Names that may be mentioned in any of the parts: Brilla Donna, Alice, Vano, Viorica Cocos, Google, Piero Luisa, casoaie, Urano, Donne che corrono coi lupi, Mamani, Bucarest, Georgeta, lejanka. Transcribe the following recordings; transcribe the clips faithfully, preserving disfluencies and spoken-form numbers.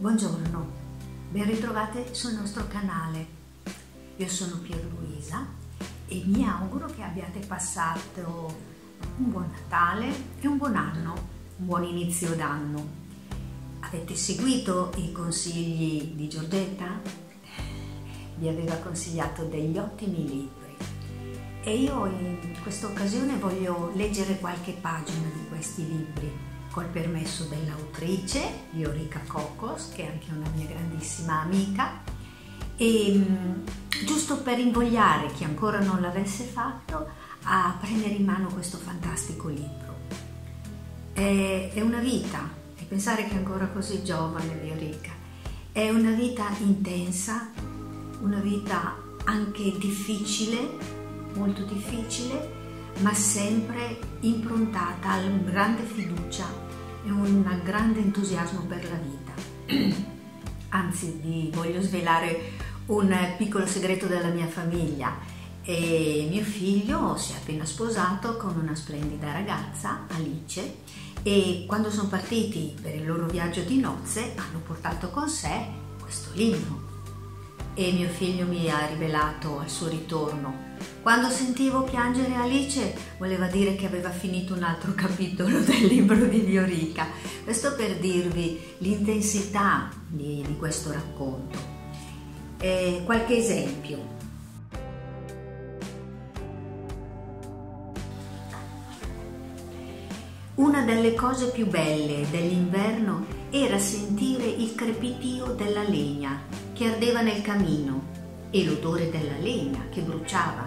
Buongiorno, ben ritrovate sul nostro canale. Io sono Piero Luisa e mi auguro che abbiate passato un buon Natale e un buon anno, un buon inizio d'anno. Avete seguito i consigli di Georgeta? Vi aveva consigliato degli ottimi libri e io in questa occasione voglio leggere qualche pagina di questi libri. Col permesso dell'autrice Viorica Cocos, che è anche una mia grandissima amica, e giusto per invogliare chi ancora non l'avesse fatto a prendere in mano questo fantastico libro. È, è una vita, e pensare che è ancora così giovane Viorica, è una vita intensa, una vita anche difficile, molto difficile, ma sempre improntata a una grande fiducia e un grande entusiasmo per la vita. Anzi, vi voglio svelare un piccolo segreto della mia famiglia. E mio figlio si è appena sposato con una splendida ragazza, Alice, e quando sono partiti per il loro viaggio di nozze hanno portato con sé questo libro. E mio figlio mi ha rivelato al suo ritorno: quando sentivo piangere Alice voleva dire che aveva finito un altro capitolo del libro di Viorica. Questo per dirvi l'intensità di, di questo racconto. Eh, qualche esempio. Una delle cose più belle dell'inverno era sentire il crepitio della legna che ardeva nel camino e l'odore della legna che bruciava.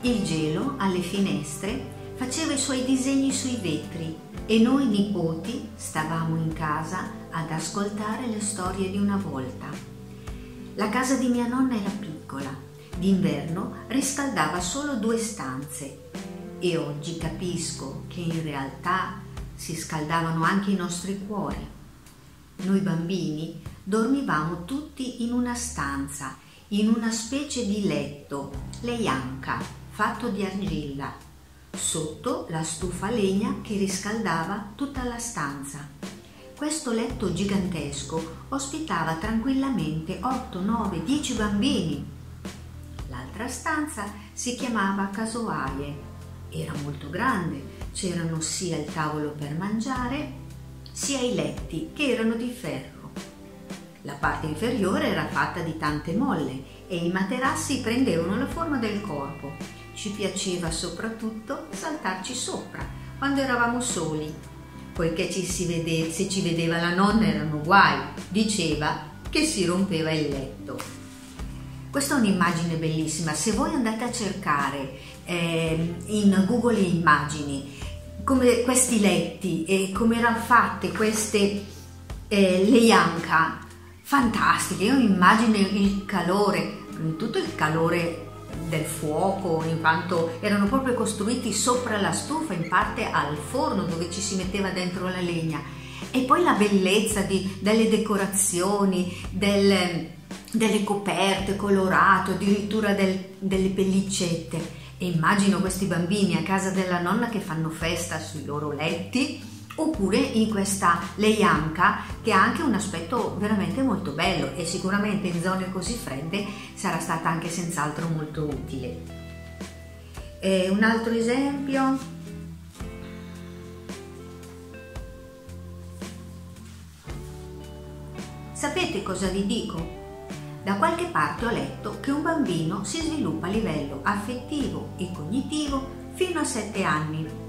Il gelo alle finestre faceva i suoi disegni sui vetri e noi nipoti stavamo in casa ad ascoltare le storie di una volta. La casa di mia nonna era piccola, d'inverno riscaldava solo due stanze e oggi capisco che in realtà si scaldavano anche i nostri cuori. Noi bambini dormivamo tutti in una stanza, in una specie di letto, lejanka, fatto di argilla, sotto la stufa a legna che riscaldava tutta la stanza. Questo letto gigantesco ospitava tranquillamente otto, nove, dieci bambini. L'altra stanza si chiamava casoaie, era molto grande, c'erano sia il tavolo per mangiare, sia i letti che erano di ferro. La parte inferiore era fatta di tante molle e i materassi prendevano la forma del corpo. Ci piaceva soprattutto saltarci sopra quando eravamo soli, poiché ci si vede, se ci vedeva la nonna erano guai, diceva che si rompeva il letto. Questa è un'immagine bellissima, se voi andate a cercare eh, in Google immagini come questi letti e come erano fatte queste eh, lejanka fantastiche, io immagino il calore, tutto il calore del fuoco, in quanto erano proprio costruiti sopra la stufa, in parte al forno dove ci si metteva dentro la legna, e poi la bellezza di, delle decorazioni, del, delle coperte colorate, addirittura del, delle pellicette. E immagino questi bambini a casa della nonna che fanno festa sui loro letti oppure in questa lejanka, che ha anche un aspetto veramente molto bello e sicuramente in zone così fredde sarà stata anche senz'altro molto utile. E un altro esempio. Sapete cosa vi dico? Da qualche parte ho letto che un bambino si sviluppa a livello affettivo e cognitivo fino a sette anni.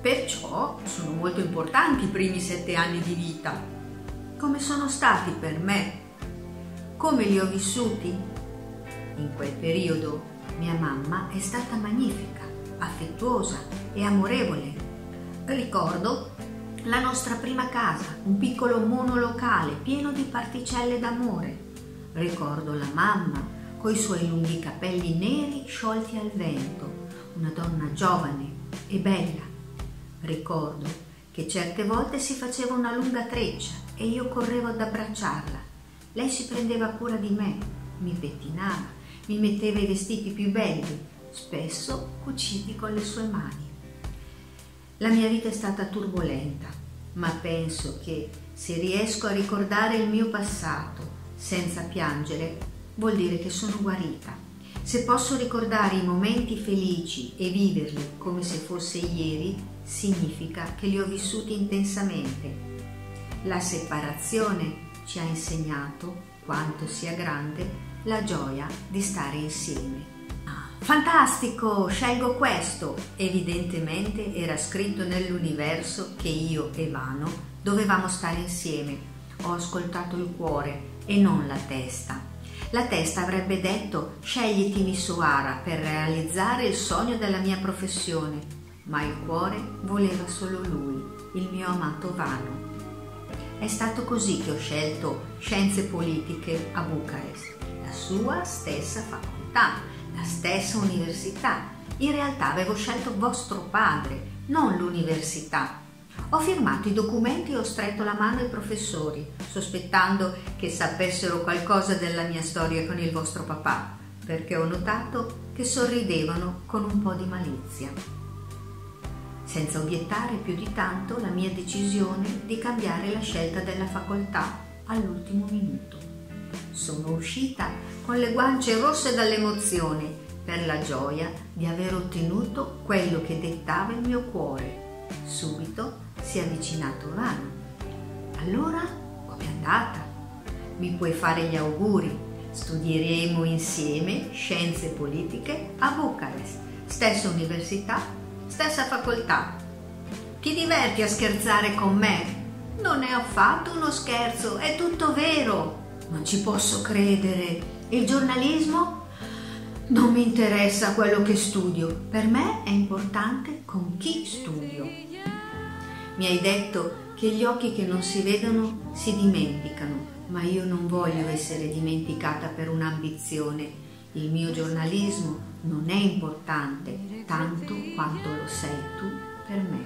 Perciò sono molto importanti i primi sette anni di vita. Come sono stati per me? Come li ho vissuti? In quel periodo mia mamma è stata magnifica, affettuosa e amorevole. Ricordo la nostra prima casa, un piccolo monolocale pieno di particelle d'amore. Ricordo la mamma coi suoi lunghi capelli neri sciolti al vento, una donna giovane e bella. Ricordo che certe volte si faceva una lunga treccia e io correvo ad abbracciarla. Lei si prendeva cura di me, mi pettinava, mi metteva i vestiti più belli, spesso cuciti con le sue mani. La mia vita è stata turbolenta, ma penso che se riesco a ricordare il mio passato senza piangere, vuol dire che sono guarita. Se posso ricordare i momenti felici e viverli come se fosse ieri, significa che li ho vissuti intensamente. La separazione ci ha insegnato quanto sia grande la gioia di stare insieme. Fantastico, scelgo questo! Evidentemente era scritto nell'universo che io e Vano dovevamo stare insieme. Ho ascoltato il cuore e non la testa. La testa avrebbe detto: scegliti Misuara per realizzare il sogno della mia professione, ma il cuore voleva solo lui, il mio amato Vano. È stato così che ho scelto scienze politiche a Bucarest, la sua stessa facoltà, la stessa università. In realtà avevo scelto vostro padre, non l'università. Ho firmato i documenti e ho stretto la mano ai professori, sospettando che sapessero qualcosa della mia storia con il vostro papà, perché ho notato che sorridevano con un po' di malizia, senza obiettare più di tanto la mia decisione di cambiare la scelta della facoltà all'ultimo minuto. Sono uscita con le guance rosse dall'emozione per la gioia di aver ottenuto quello che dettava il mio cuore. Subito si è avvicinato Urano. Allora, come è andata? Mi puoi fare gli auguri. Studieremo insieme scienze politiche a Bucarest, stessa università, stessa facoltà. Ti diverti a scherzare con me? Non è affatto uno scherzo, è tutto vero. Non ci posso credere. Il giornalismo? Non mi interessa quello che studio, per me è importante con chi studio. Mi hai detto che gli occhi che non si vedono si dimenticano, ma io non voglio essere dimenticata per un'ambizione. Il mio giornalismo non è importante tanto quanto lo sei tu per me.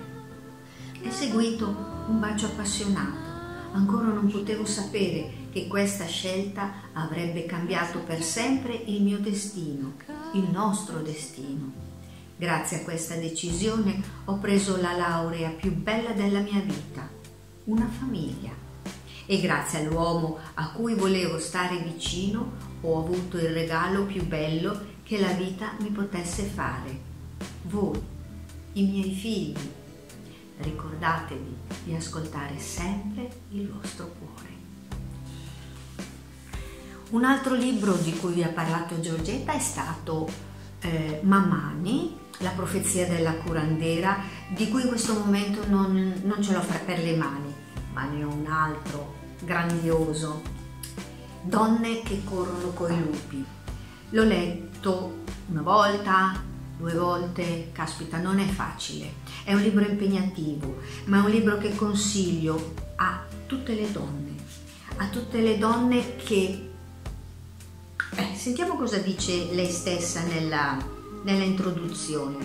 È seguito un bacio appassionato. Ancora non potevo sapere che questa scelta avrebbe cambiato per sempre il mio destino, il nostro destino. Grazie a questa decisione ho preso la laurea più bella della mia vita, una famiglia. E grazie all'uomo a cui volevo stare vicino ho avuto il regalo più bello che la vita mi potesse fare. Voi, i miei figli, ricordatevi di ascoltare sempre il vostro cuore. Un altro libro di cui vi ha parlato Georgeta è stato eh, Mamani, la profezia della curandera, di cui in questo momento non, non ce l'ho per le mani, ma ne ho un altro grandioso, Donne che corrono coi lupi. L'ho letto una volta, due volte, caspita, non è facile. È un libro impegnativo, ma è un libro che consiglio a tutte le donne, a tutte le donne che... Eh, sentiamo cosa dice lei stessa nella... nella introduzione.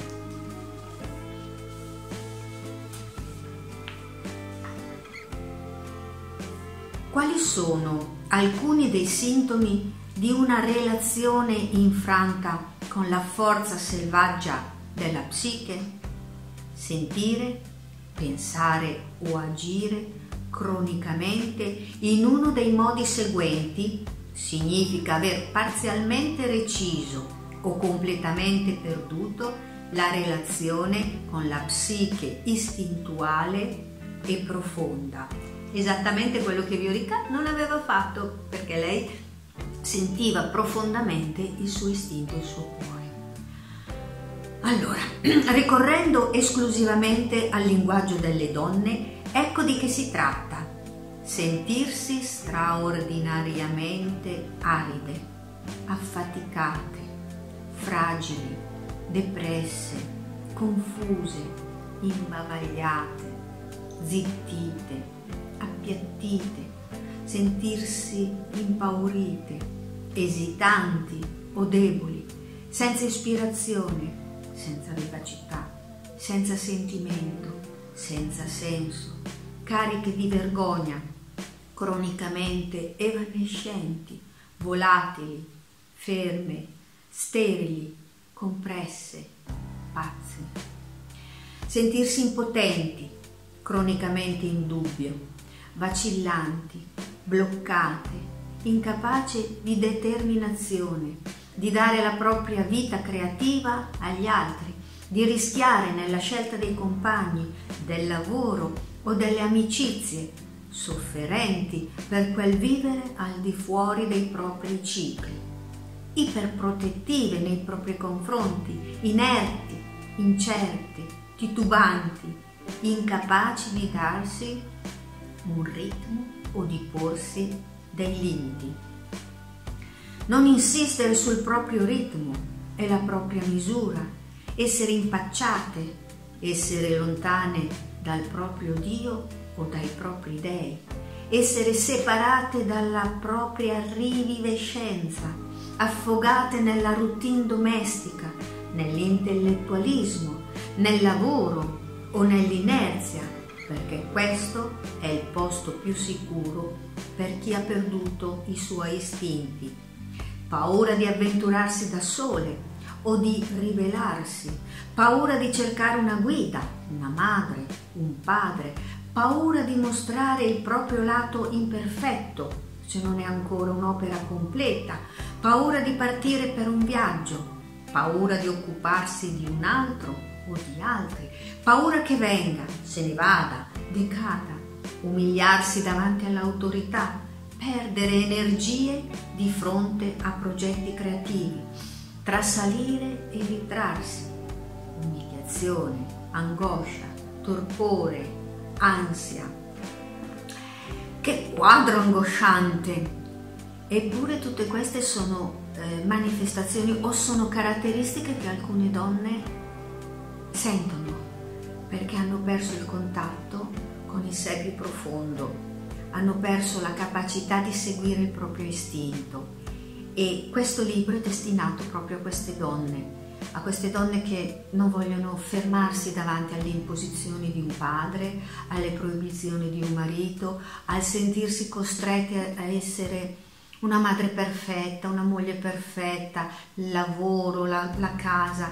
Quali sono alcuni dei sintomi di una relazione infranta con la forza selvaggia della psiche? Sentire, pensare o agire cronicamente in uno dei modi seguenti significa aver parzialmente reciso o completamente perduto la relazione con la psiche istintuale e profonda. Esattamente quello che Viorica non aveva fatto, perché lei sentiva profondamente il suo istinto e il suo cuore. Allora, ricorrendo esclusivamente al linguaggio delle donne, ecco di che si tratta: sentirsi straordinariamente aride, affaticate, fragili, depresse, confuse, imbavagliate, zittite, appiattite, sentirsi impaurite, esitanti o deboli, senza ispirazione, senza vivacità, senza sentimento, senza senso, cariche di vergogna, cronicamente evanescenti, volatili, ferme, sterili, compresse, pazze. Sentirsi impotenti, cronicamente in dubbio, vacillanti, bloccate, incapaci di determinazione, di dare la propria vita creativa agli altri, di rischiare nella scelta dei compagni, del lavoro o delle amicizie, sofferenti per quel vivere al di fuori dei propri cicli, iperprotettive nei propri confronti, inerti, incerte, titubanti, incapaci di darsi un ritmo o di porsi dei limiti. Non insistere sul proprio ritmo e la propria misura, essere impacciate, essere lontane dal proprio Dio o dai propri dei, essere separate dalla propria rivivescenza, affogate nella routine domestica, nell'intellettualismo, nel lavoro o nell'inerzia, perché questo è il posto più sicuro per chi ha perduto i suoi istinti. Paura di avventurarsi da sole o di ribellarsi, paura di cercare una guida, una madre, un padre, paura di mostrare il proprio lato imperfetto, se non è ancora un'opera completa, paura di partire per un viaggio, paura di occuparsi di un altro o di altri, paura che venga, se ne vada, decada, umiliarsi davanti all'autorità, perdere energie di fronte a progetti creativi, trasalire e ritrarsi, umiliazione, angoscia, torpore, ansia. Che quadro angosciante! Eppure tutte queste sono eh, manifestazioni o sono caratteristiche che alcune donne sentono perché hanno perso il contatto con il sé più profondo, hanno perso la capacità di seguire il proprio istinto, e questo libro è destinato proprio a queste donne, a queste donne che non vogliono fermarsi davanti alle imposizioni di un padre, alle proibizioni di un marito, al sentirsi costrette a essere una madre perfetta, una moglie perfetta, il lavoro, la, la casa,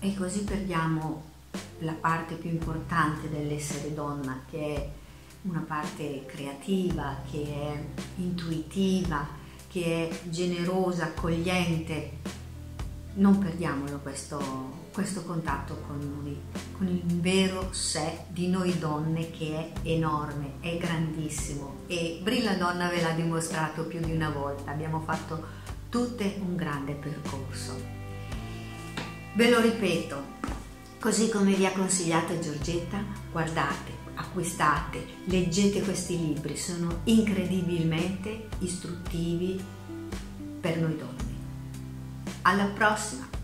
e così perdiamo la parte più importante dell'essere donna, che è una parte creativa, che è intuitiva, che è generosa, accogliente. Non perdiamolo questo, questo contatto con noi, con il vero sé di noi donne, che è enorme, è grandissimo, e Brilla Donna ve l'ha dimostrato più di una volta. Abbiamo fatto tutte un grande percorso, ve lo ripeto. Così come vi ha consigliato Georgeta, guardate, acquistate, leggete questi libri, sono incredibilmente istruttivi per noi donne. Alla prossima!